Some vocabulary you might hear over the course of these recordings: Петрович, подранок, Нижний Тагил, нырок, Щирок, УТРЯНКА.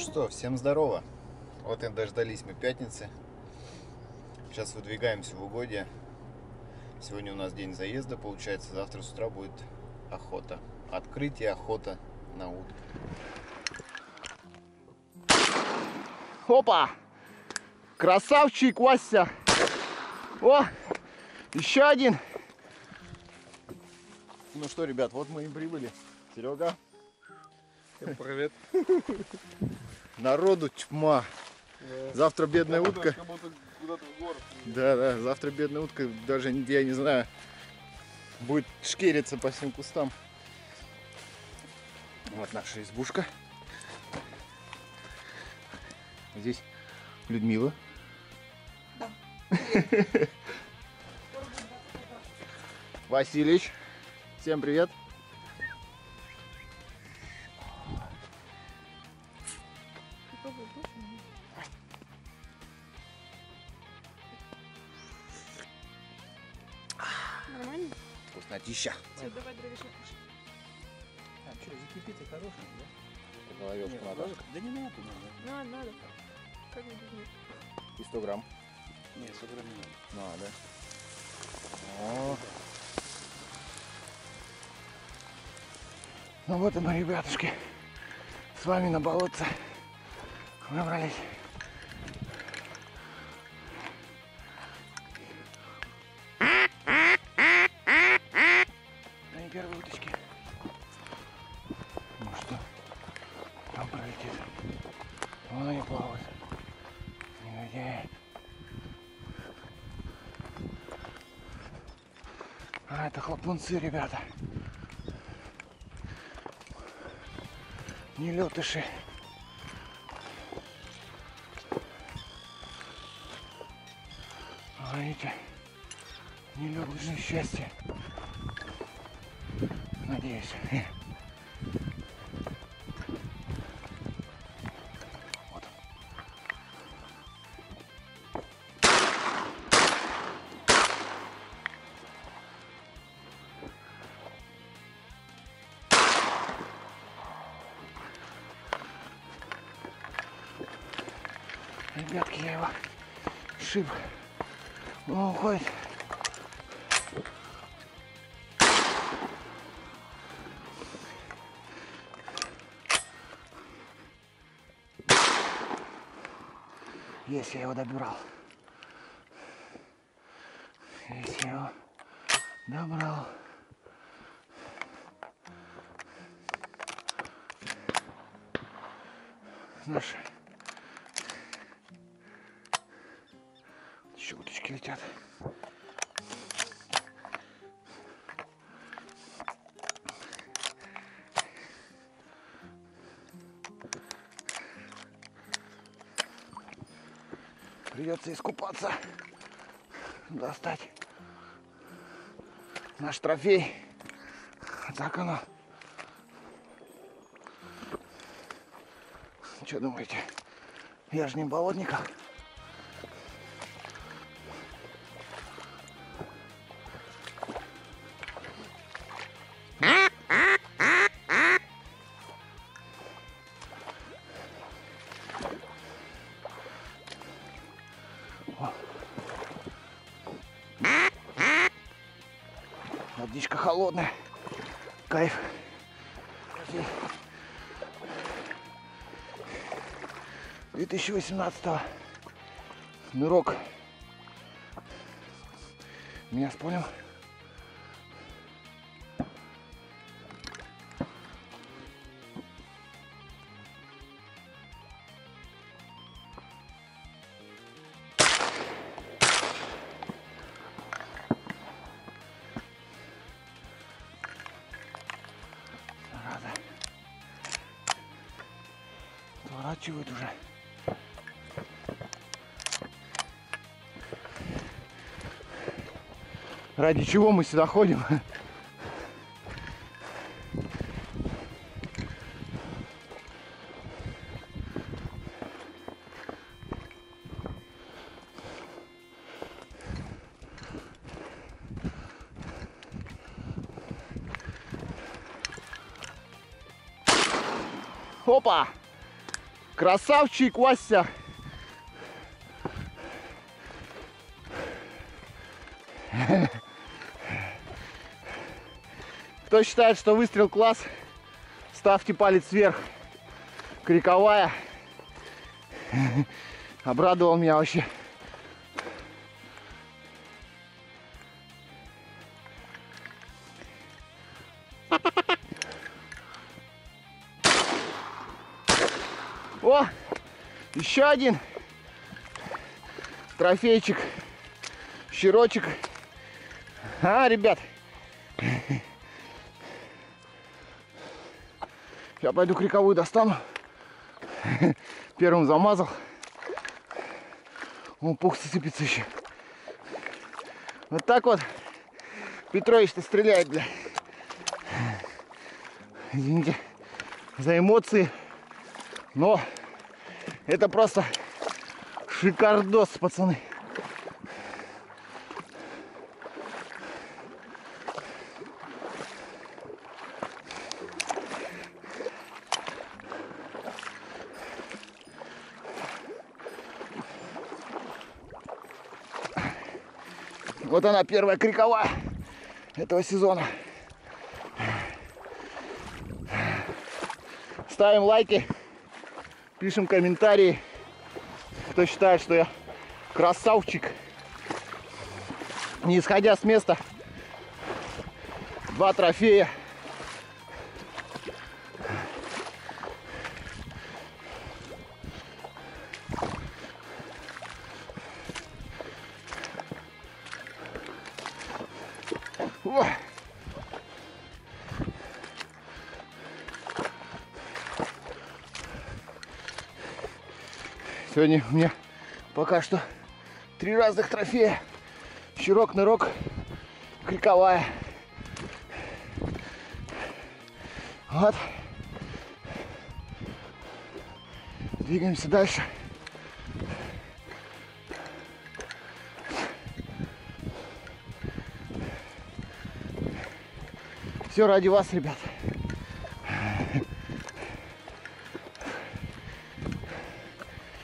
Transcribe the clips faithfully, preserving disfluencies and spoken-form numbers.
что, всем здорово. Вот и дождались мы пятницы. Сейчас выдвигаемся в угодья. Сегодня у нас день заезда, получается, завтра с утра будет охота. Открытие, охота на утку. Опа! Красавчик, Вася! О! Еще один! Ну что, ребят, вот мы и прибыли. Серега. Всем привет. Народу тьма. Да. Завтра бедная как утка. Как будто куда-то в город. Да, да, завтра бедная утка, даже я не знаю, будет шкериться по всем кустам. Вот наша избушка. Здесь Людмила. Да. Василич. Всем привет. Нормально? Вкуснотища. Все, давай дровишек кушай. А что, закипите хорошие, да? Головешку надо. Да не надо, надо. Надо, надо. Как не будет? И сто грамм. Нет, сто грамм не надо. Надо. О. Ну вот и мы, ребятушки, с вами на болотце набрались. Они первые уточки. Ну что, там пролетит. Вон они плавают. Негодяи. А, это хлопунцы, ребята. Не летыши. А видите, не летыши счастье. Надеюсь. Вот. Ребятки, я его шиб. Он уходит. Есть, я его добрал. Есть, я его добрал. Наши щелочки летят. Придется искупаться, достать наш трофей. А так оно. Что думаете? Я же не болотник. Водичка холодная, кайф. две тысячи восемнадцатого. Нырок. Меня вспомнил. Отворачивает уже. Ради чего мы сюда ходим? Опа! Красавчик, Вася. Кто считает, что выстрел класс, ставьте палец вверх. Криковая. Обрадовал меня вообще. О, еще один трофейчик, щирочек. А, ребят, я пойду криковую достану. Первым замазал. О, пух сыпется еще. Вот так вот Петрович-то стреляет, бля. Извините за эмоции, но это просто шикардос, пацаны. Вот она, первая криковая этого сезона. Ставим лайки, пишем комментарии, кто считает, что я красавчик. Не исходя с места, два трофея. О! Сегодня у меня пока что три разных трофея. Щирок, нырок, криковая. Вот. Двигаемся дальше. Все ради вас, ребят.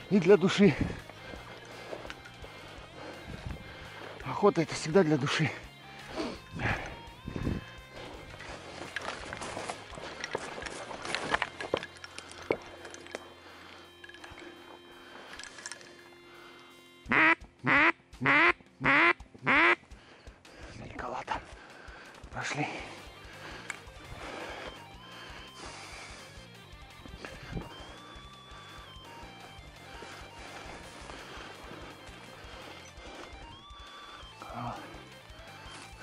И для души. Охота — это всегда для души. Далековато. Пошли.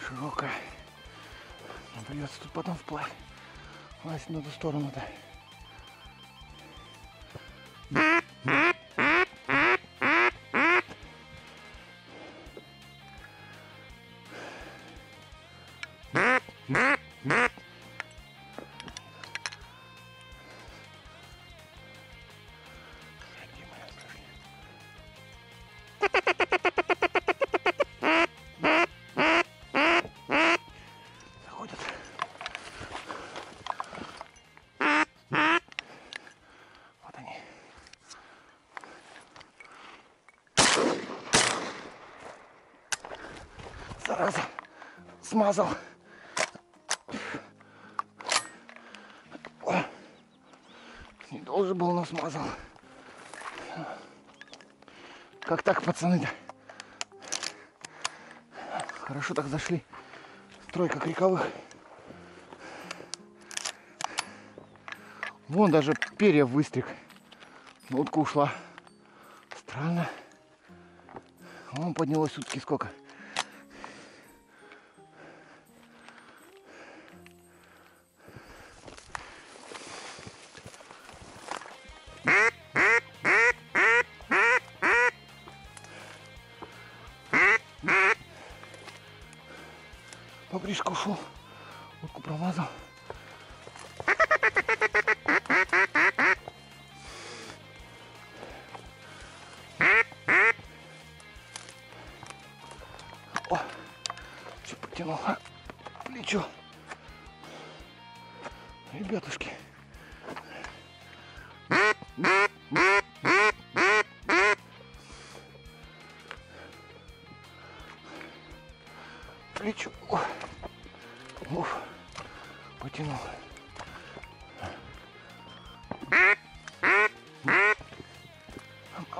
Широкая. Придется тут потом вплавь лазить на ту сторону-то. Зараза, смазал. Не должен был, но смазал. Как так, пацаны-то? Хорошо так зашли. Тройка криковых. Вон даже перья выстриг. Утка ушла. Странно. Вон поднялось утки сколько. Попришка ушел, утку промазал. О, что потянул, а? Плечо. Ребятушки.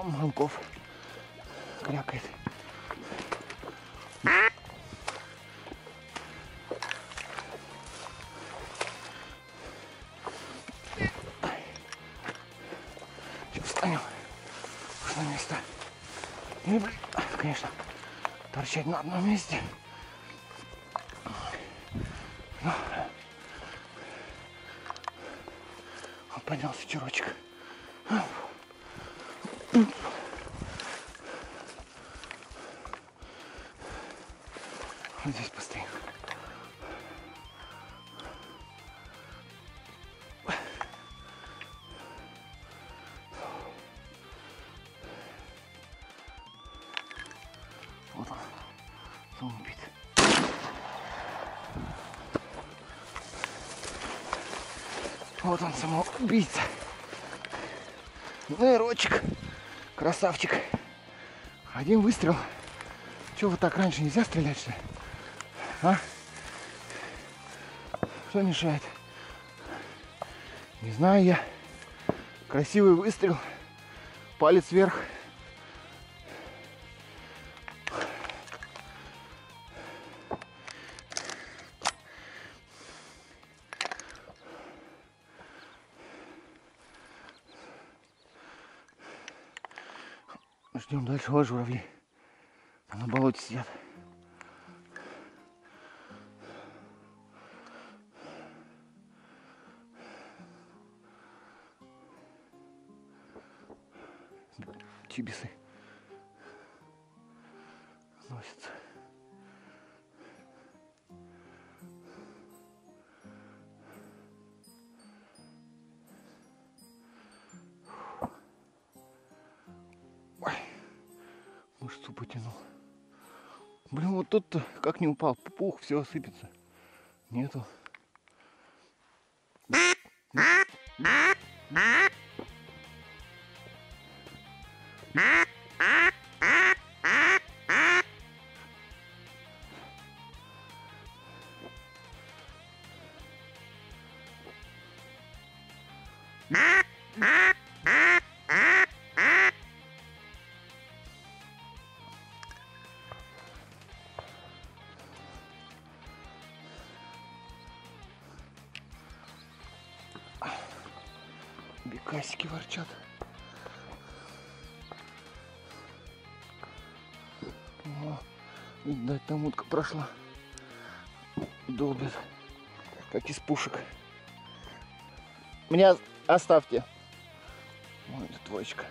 там Волков крякает. Сейчас встанем на место. И, конечно, торчать на одном месте. Но он поднялся чурочек. Вот здесь постоим. Вот он, зомбит. Вот он, самоубийца. Ну и Рочек, красавчик. Один выстрел. Че, вот так раньше нельзя стрелять, что ли? А? Что мешает? Не знаю я. Красивый выстрел. Палец вверх. Ждем дальше. Вот журавли. Там на болоте сидят. Чибисы носятся. Ой, мышцу потянул. Блин, вот тут-то как не упал. Пух, все осыпется. Нету. Бекасики ворчат. О, видать, там утка прошла. Долбит, как из пушек. Меня оставьте. Ой, это двоечка.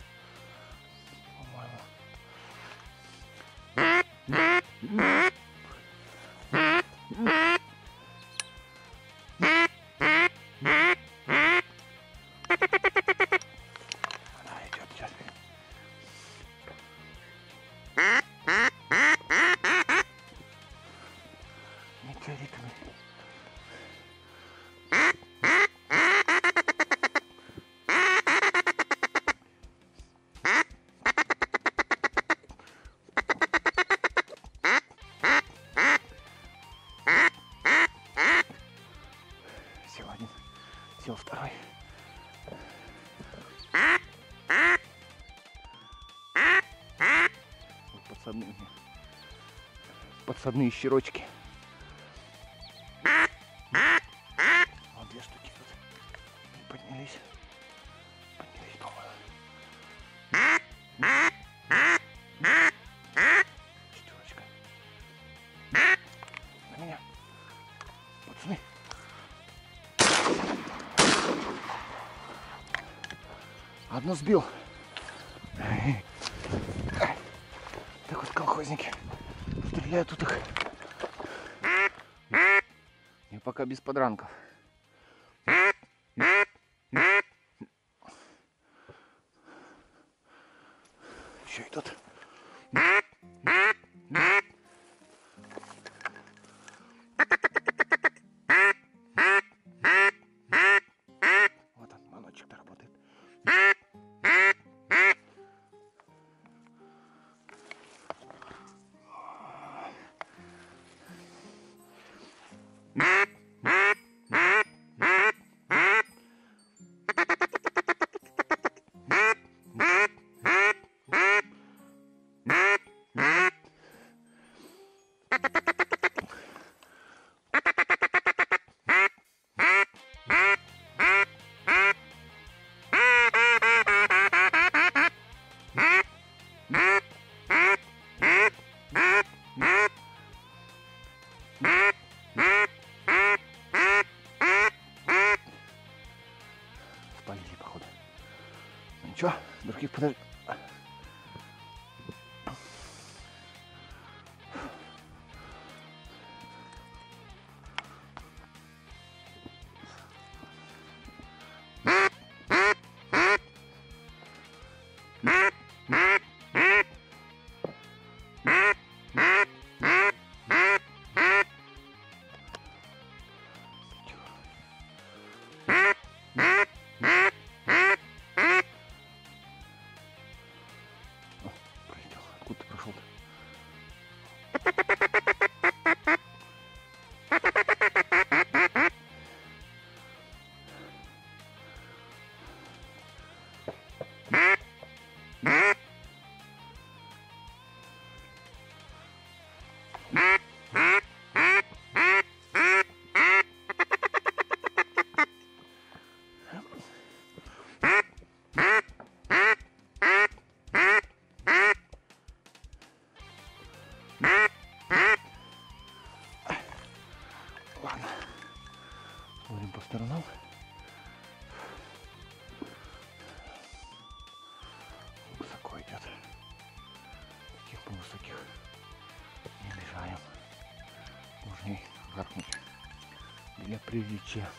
Сел второй. Вот подсадные, подсадные щерочки. Вот две штуки тут поднялись. Поднялись, по-моему. Четверочка. На меня. Пацаны. Одну сбил. Так вот колхозники стреляют тут их. Я пока без подранков. Еще и тут. Meh, meh, meh. в панике, походу. Ну ничего, других подожди. Приличия.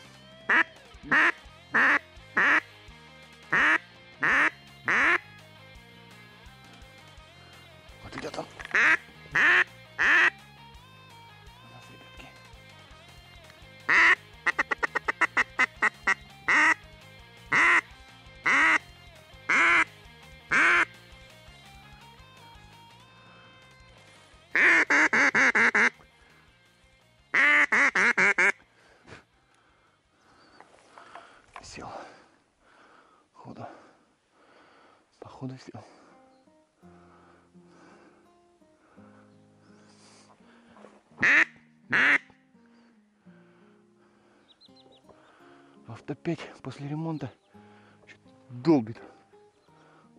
Вот идет он. У нас, ребятки. Походу сел. Автопечь после ремонта долбит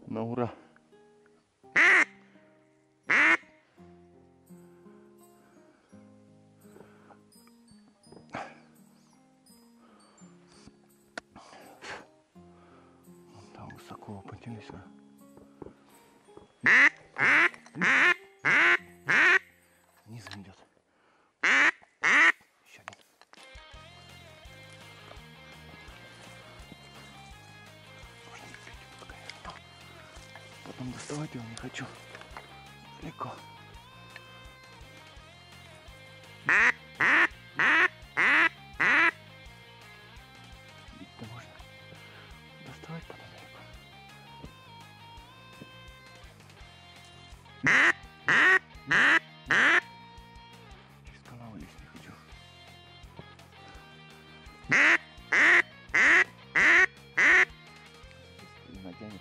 на ура. Доставать его не хочу. Далеко. Бить-то можно. Доставать потом далеко. Через канал лезть не хочу. Не натянется.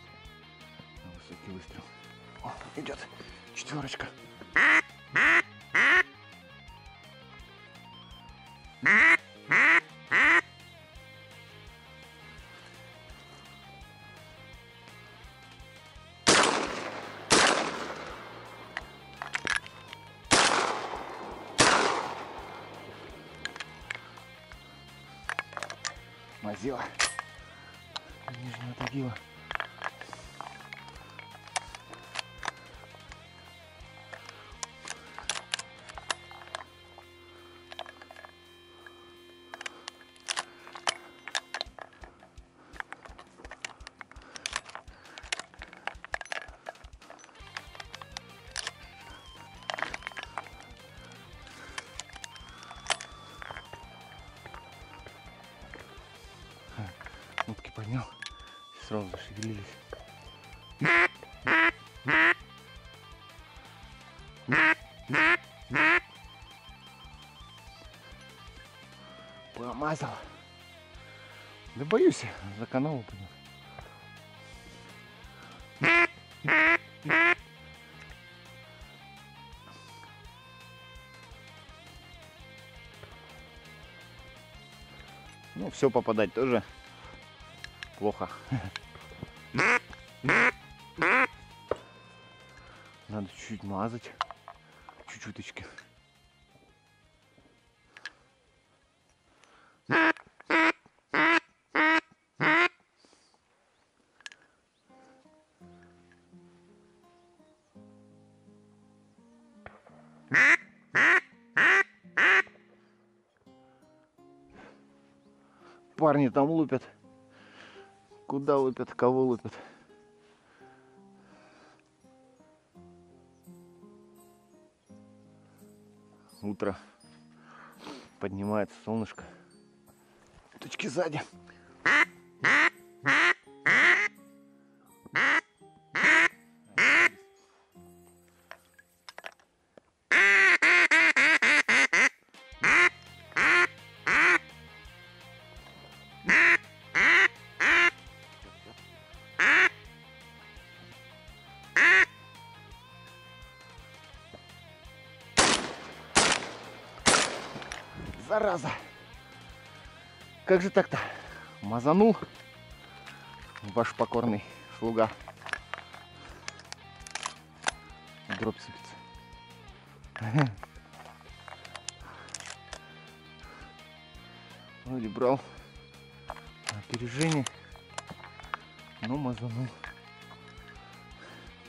Высокий выстрел. О, идет четверочка. Мазила. Нижнего тагила. Поднял, сразу зашевелились. Помазал. Да боюсь, за канал упадет. Ну, все попадать тоже плохо. Надо чуть-чуть мазать. Чуть-чуточки. парни там лупят. Куда лупят, кого лупят. Утро. Поднимается солнышко. Тучки сзади. Зараза! Как же так-то? Мазанул ваш покорный слуга. Дробь сыпется. Вроде брал опережение, но мазанул.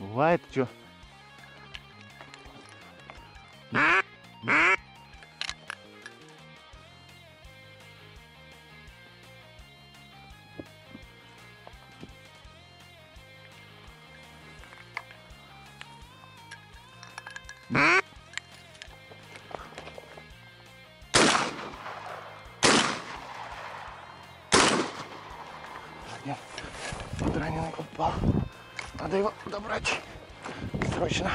Бывает, что? Раненый упал. Надо его добрать. Срочно.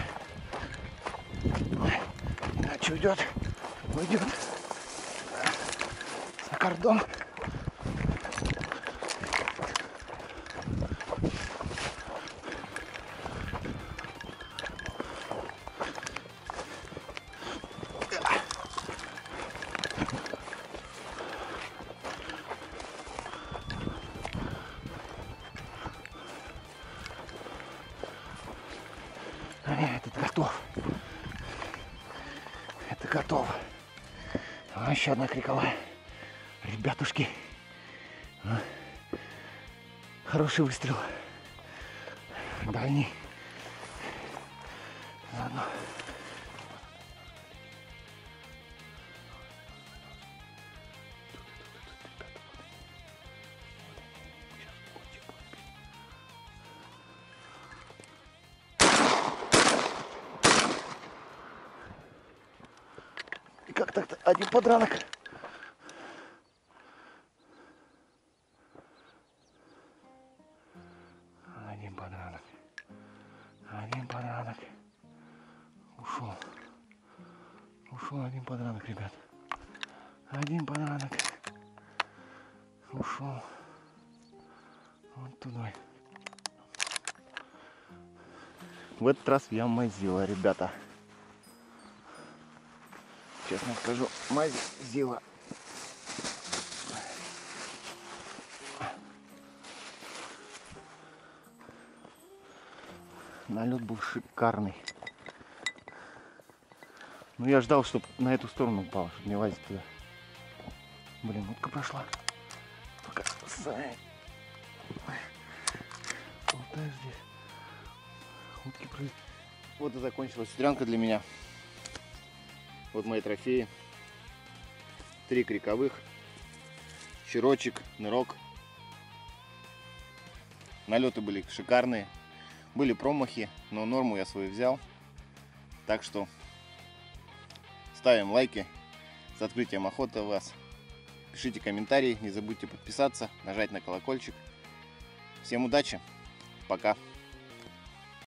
Иначе уйдет. Уйдет. За кордон. Готово. А, еще одна криковая. Ребятушки. А. Хороший выстрел. Дальний. Заодно. Как так-то? Один подранок. Один подранок. Один подранок. Ушел. Ушел один подранок, ребят. Один подранок. Ушел. Вот туда. В этот раз я мазила, ребята. Честно скажу, мазила. Налет был шикарный. Ну я ждал, чтобы на эту сторону упал, чтобы не лазить туда. Блин, утка прошла. Пока сай. Болтаешь здесь. Утки прыгают. Вот и закончилась утрянка для меня. Вот мои трофеи. Три криковых. Черочек, нырок. Налеты были шикарные. Были промахи, но норму я свою взял. Так что ставим лайки. С открытием охоты вас. Пишите комментарии. Не забудьте подписаться, нажать на колокольчик. Всем удачи. Пока.